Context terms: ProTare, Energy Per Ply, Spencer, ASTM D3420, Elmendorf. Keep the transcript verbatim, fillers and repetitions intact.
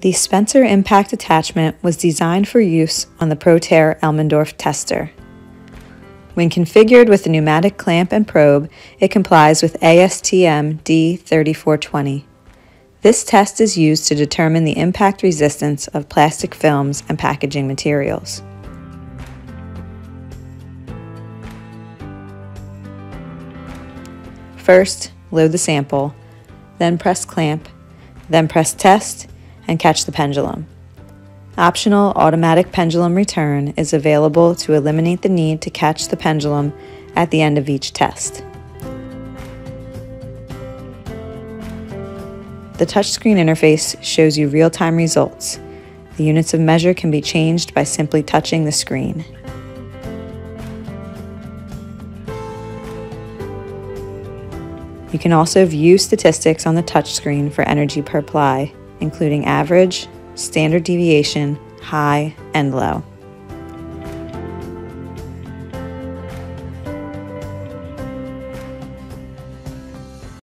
The Spencer impact attachment was designed for use on the ProTare Elmendorf tester. When configured with a pneumatic clamp and probe, it complies with A S T M D thirty-four twenty. This test is used to determine the impact resistance of plastic films and packaging materials. First, load the sample, then press clamp, then press test, and catch the pendulum. Optional automatic pendulum return is available to eliminate the need to catch the pendulum at the end of each test. The touchscreen interface shows you real-time results. The units of measure can be changed by simply touching the screen. You can also view statistics on the touchscreen for energy per ply, including average, standard deviation, high, and low.